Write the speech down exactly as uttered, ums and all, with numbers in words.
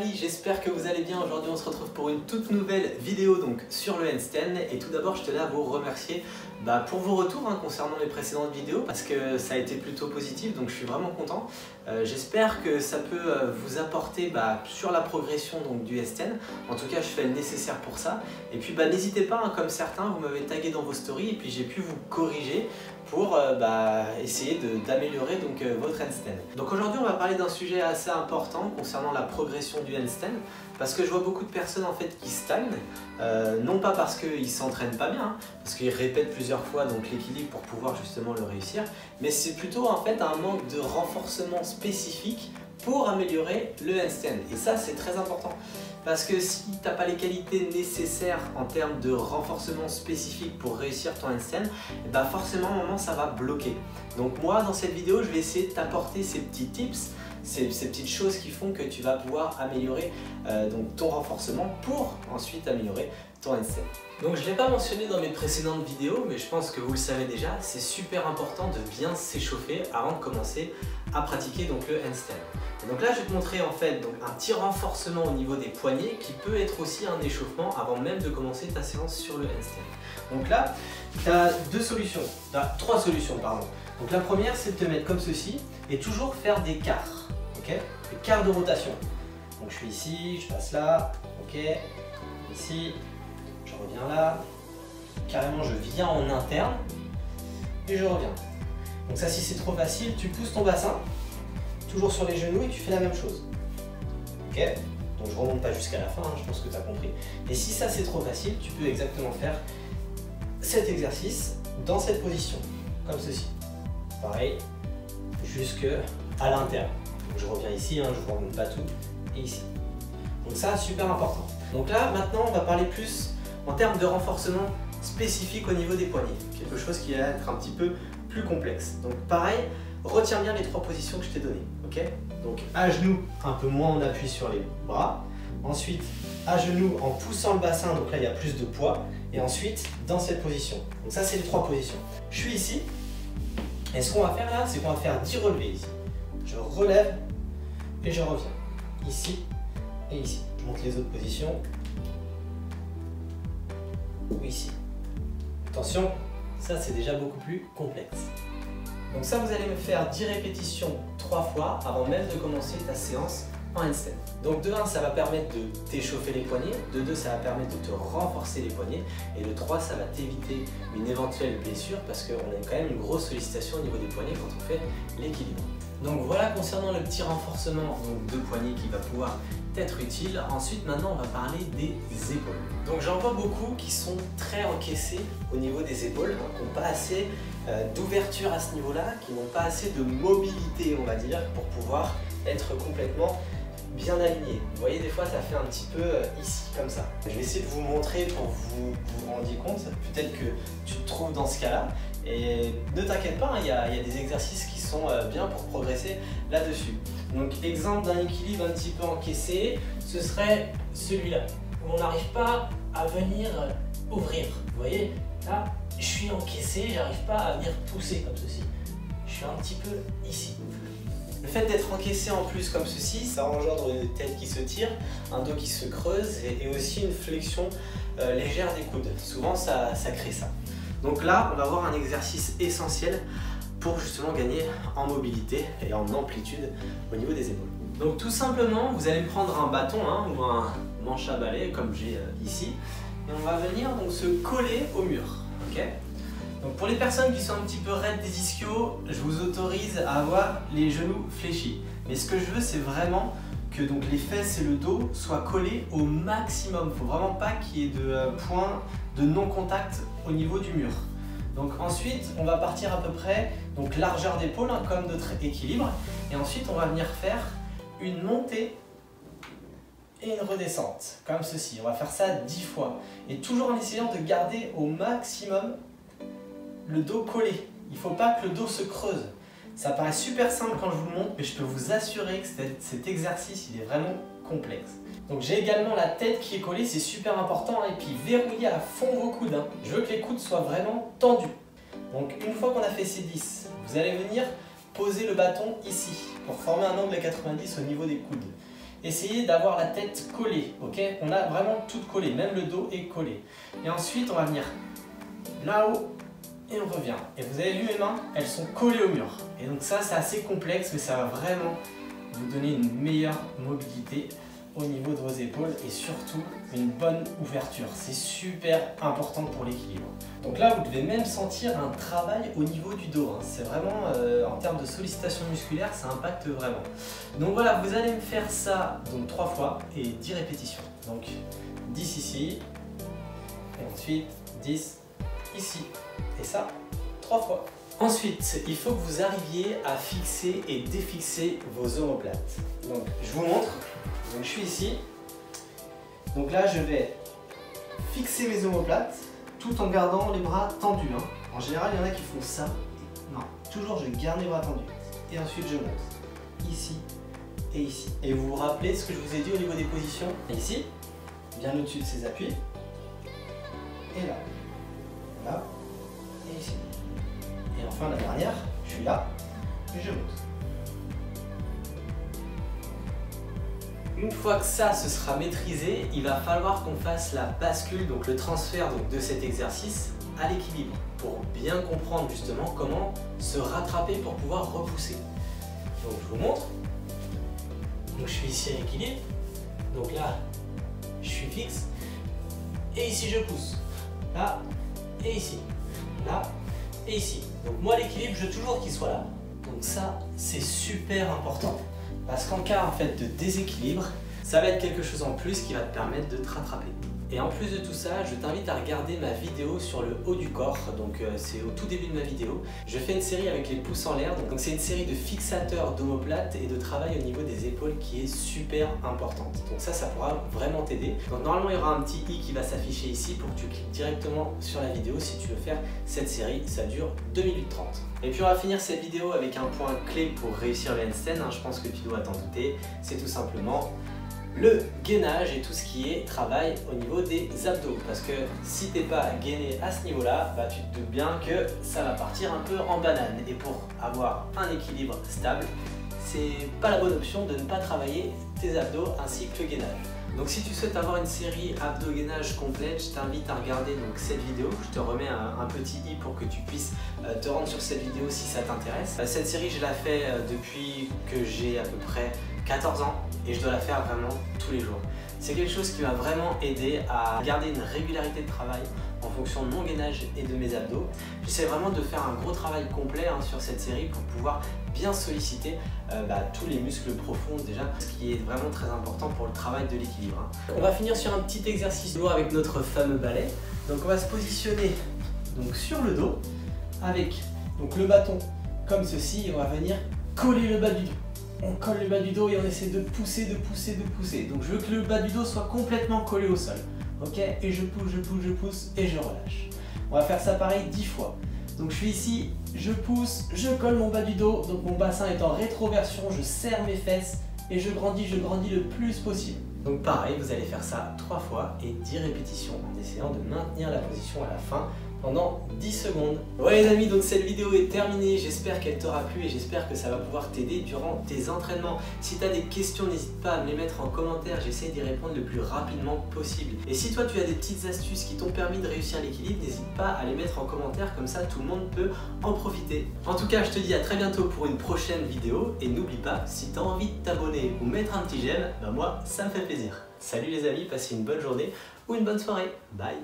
amis, j'espère que vous allez bien. Aujourd'hui on se retrouve pour une toute nouvelle vidéo donc sur le handstand. Et tout d'abord je tenais à vous remercier bah, pour vos retours hein, concernant mes précédentes vidéos, parce que ça a été plutôt positif, donc je suis vraiment content. Euh, j'espère que ça peut euh, vous apporter bah, sur la progression donc, du handstand. En tout cas je fais le nécessaire pour ça. Et puis bah, n'hésitez pas hein, comme certains, vous m'avez tagué dans vos stories et puis j'ai pu vous corriger pour euh, bah, essayer d'améliorer euh, votre handstand. Donc aujourd'hui on va parler d'un sujet assez important concernant la progression du handstand, parce que je vois beaucoup de personnes en fait qui stagnent, euh, non pas parce qu'ils s'entraînent pas bien, hein, parce qu'ils répètent plusieurs fois donc l'équilibre pour pouvoir justement le réussir, mais c'est plutôt en fait un manque de renforcement spécifique pour améliorer le handstand. Et ça c'est très important, parce que si tu n'as pas les qualités nécessaires en termes de renforcement spécifique pour réussir ton handstand, bah forcément à un moment ça va bloquer. Donc moi dans cette vidéo je vais essayer de t'apporter ces petits tips, ces, ces petites choses qui font que tu vas pouvoir améliorer euh, donc ton renforcement pour ensuite améliorer ton handstand. Donc je ne l'ai pas mentionné dans mes précédentes vidéos, mais je pense que vous le savez déjà, c'est super important de bien s'échauffer avant de commencer à pratiquer donc le handstand. Et donc là je vais te montrer en fait donc, un petit renforcement au niveau des poignets qui peut être aussi un échauffement avant même de commencer ta séance sur le handstand. Donc là tu as deux solutions, tu as trois solutions pardon. Donc la première c'est de te mettre comme ceci et toujours faire des quarts, ok, des quarts de rotation. Donc je suis ici, je passe là, ok, ici. Je reviens là, carrément je viens en interne et je reviens. Donc ça si c'est trop facile, tu pousses ton bassin, toujours sur les genoux et tu fais la même chose. Ok, donc je ne remonte pas jusqu'à la fin, hein, je pense que tu as compris. Et si ça c'est trop facile, tu peux exactement faire cet exercice dans cette position, comme ceci. Pareil, jusque à l'interne. Je reviens ici, hein, je ne remonte pas tout, et ici. Donc ça, super important. Donc là, maintenant, on va parler plus en termes de renforcement spécifique au niveau des poignets, quelque chose qui va être un petit peu plus complexe. Donc pareil, retiens bien les trois positions que je t'ai données, ok? Donc à genoux, un peu moins on appuie sur les bras, ensuite à genoux en poussant le bassin, donc là il y a plus de poids, et ensuite dans cette position. Donc ça c'est les trois positions. Je suis ici, et ce qu'on va faire là, c'est qu'on va faire dix relevés ici. Je relève et je reviens, ici et ici. Je monte les autres positions. Ou ici. Attention, ça c'est déjà beaucoup plus complexe. Donc ça vous allez me faire dix répétitions trois fois avant même de commencer ta séance en handstand. Donc de un ça va permettre de t'échauffer les poignets, de deux ça va permettre de te renforcer les poignets et de trois ça va t'éviter une éventuelle blessure, parce qu'on a quand même une grosse sollicitation au niveau des poignets quand on fait l'équilibre. Donc voilà concernant le petit renforcement de poignets qui va pouvoir être utile. Ensuite maintenant on va parler des épaules. Donc j'en vois beaucoup qui sont très encaissés au niveau des épaules, qui n'ont pas assez euh, d'ouverture à ce niveau là, qui n'ont pas assez de mobilité on va dire pour pouvoir être complètement bien aligné. Vous voyez des fois ça fait un petit peu euh, ici comme ça. Je vais essayer de vous montrer pour que vous vous rendiez compte, peut-être que tu te trouves dans ce cas là. Et ne t'inquiète pas, il y a, il y a des exercices qui sont bien pour progresser là-dessus. Donc exemple d'un équilibre un petit peu encaissé, ce serait celui-là, où on n'arrive pas à venir ouvrir. Vous voyez, là, je suis encaissé, j'arrive pas à venir pousser comme ceci. Je suis un petit peu ici. Le fait d'être encaissé en plus comme ceci, ça engendre une tête qui se tire, un dos qui se creuse et, et aussi une flexion euh, légère des coudes. Souvent, ça, ça crée ça. Donc là, on va voir un exercice essentiel pour justement gagner en mobilité et en amplitude au niveau des épaules. Donc tout simplement, vous allez prendre un bâton hein, ou un manche à balai comme j'ai euh, ici, et on va venir donc se coller au mur. Okay, donc pour les personnes qui sont un petit peu raides des ischios, je vous autorise à avoir les genoux fléchis. Mais ce que je veux, c'est vraiment que donc les fesses et le dos soient collés au maximum. Il ne faut vraiment pas qu'il y ait de euh, point de non-contact au niveau du mur. Donc ensuite, on va partir à peu près donc largeur d'épaule hein, comme notre équilibre. Et ensuite, on va venir faire une montée et une redescente, comme ceci. On va faire ça dix fois. Et toujours en essayant de garder au maximum le dos collé. Il ne faut pas que le dos se creuse. Ça paraît super simple quand je vous le montre, mais je peux vous assurer que cet exercice, il est vraiment complexe. Donc j'ai également la tête qui est collée, c'est super important, hein, et puis verrouillez à fond vos coudes. Hein. Je veux que les coudes soient vraiment tendus. Donc une fois qu'on a fait ces dix, vous allez venir poser le bâton ici, pour former un angle à quatre-vingt-dix au niveau des coudes. essayez d'avoir la tête collée, ok? On a vraiment tout collé, même le dos est collé. Et ensuite, on va venir là-haut et on revient. Et vous avez vu mes mains, elles sont collées au mur. Et donc ça, c'est assez complexe, mais ça va vraiment vous donner une meilleure mobilité au niveau de vos épaules et surtout une bonne ouverture. C'est super important pour l'équilibre. Donc là, vous devez même sentir un travail au niveau du dos. Hein. C'est vraiment, euh, en termes de sollicitation musculaire, ça impacte vraiment. Donc voilà, vous allez me faire ça donc trois fois et dix répétitions. Donc dix ici, et ensuite dix ici, et ça trois fois. Ensuite, il faut que vous arriviez à fixer et défixer vos omoplates. Donc je vous montre. Donc je suis ici, donc là je vais fixer mes omoplates tout en gardant les bras tendus. Hein. En général, il y en a qui font ça. Non, toujours je garde les bras tendus. Et ensuite je monte ici et ici. Et vous vous rappelez ce que je vous ai dit au niveau des positions. Et ici, bien au-dessus de ces appuis. Et là, là et ici. Et enfin la dernière, je suis là et je monte. Une fois que ça se sera maîtrisé, il va falloir qu'on fasse la bascule, donc le transfert donc, de cet exercice à l'équilibre pour bien comprendre justement comment se rattraper pour pouvoir repousser. Donc je vous montre. Donc je suis ici à l'équilibre. Donc là, je suis fixe. Et ici je pousse. Là et ici. Là et ici. Donc moi l'équilibre, je veux toujours qu'il soit là. Donc ça, c'est super important. Parce qu'en cas en fait, de déséquilibre, ça va être quelque chose en plus qui va te permettre de te rattraper. Et en plus de tout ça, je t'invite à regarder ma vidéo sur le haut du corps, donc euh, c'est au tout début de ma vidéo. Je fais une série avec les pouces en l'air, donc c'est une série de fixateurs d'omoplates et de travail au niveau des épaules qui est super importante. Donc ça, ça pourra vraiment t'aider. Donc normalement, il y aura un petit i qui va s'afficher ici pour que tu cliques directement sur la vidéo si tu veux faire cette série, ça dure deux minutes trente. Et puis on va finir cette vidéo avec un point clé pour réussir le handstand, hein. Je pense que tu dois t'en douter, c'est tout simplement le gainage et tout ce qui est travail au niveau des abdos, parce que si t'es pas gainé à ce niveau là, bah tu te doutes bien que ça va partir un peu en banane, et pour avoir un équilibre stable, c'est pas la bonne option de ne pas travailler tes abdos ainsi que le gainage. Donc si tu souhaites avoir une série abdos gainage complète, je t'invite à regarder donc cette vidéo. Je te remets un, un petit i pour que tu puisses euh, te rendre sur cette vidéo si ça t'intéresse. Euh, cette série, je la fais euh, depuis que j'ai à peu près quatorze ans et je dois la faire vraiment tous les jours. C'est quelque chose qui m'a vraiment aidé à garder une régularité de travail en fonction de mon gainage et de mes abdos. J'essaie vraiment de faire un gros travail complet hein, sur cette série pour pouvoir bien solliciter euh, bah, tous les muscles profonds déjà, ce qui est vraiment très important pour le travail de l'équilibre. Hein. On va finir sur un petit exercice de dos avec notre fameux balai. Donc on va se positionner donc, sur le dos avec donc, le bâton comme ceci et on va venir coller le bas du dos. On colle le bas du dos et on essaie de pousser, de pousser, de pousser. Donc je veux que le bas du dos soit complètement collé au sol. Ok, et je pousse, je pousse, je pousse et je relâche. On va faire ça pareil dix fois. Donc je suis ici, je pousse, je colle mon bas du dos. Donc mon bassin est en rétroversion, je serre mes fesses et je grandis, je grandis le plus possible. Donc pareil, vous allez faire ça trois fois et dix répétitions en essayant de maintenir la position à la fin pendant dix secondes. Ouais les amis, donc cette vidéo est terminée, j'espère qu'elle t'aura plu et j'espère que ça va pouvoir t'aider durant tes entraînements. Si tu as des questions, n'hésite pas à me les mettre en commentaire, j'essaie d'y répondre le plus rapidement possible. Et si toi tu as des petites astuces qui t'ont permis de réussir l'équilibre, n'hésite pas à les mettre en commentaire, comme ça tout le monde peut en profiter. En tout cas, je te dis à très bientôt pour une prochaine vidéo et n'oublie pas, si tu as envie de t'abonner ou mettre un petit j'aime, bah moi ça me fait plaisir. Salut les amis, passez une bonne journée ou une bonne soirée, bye.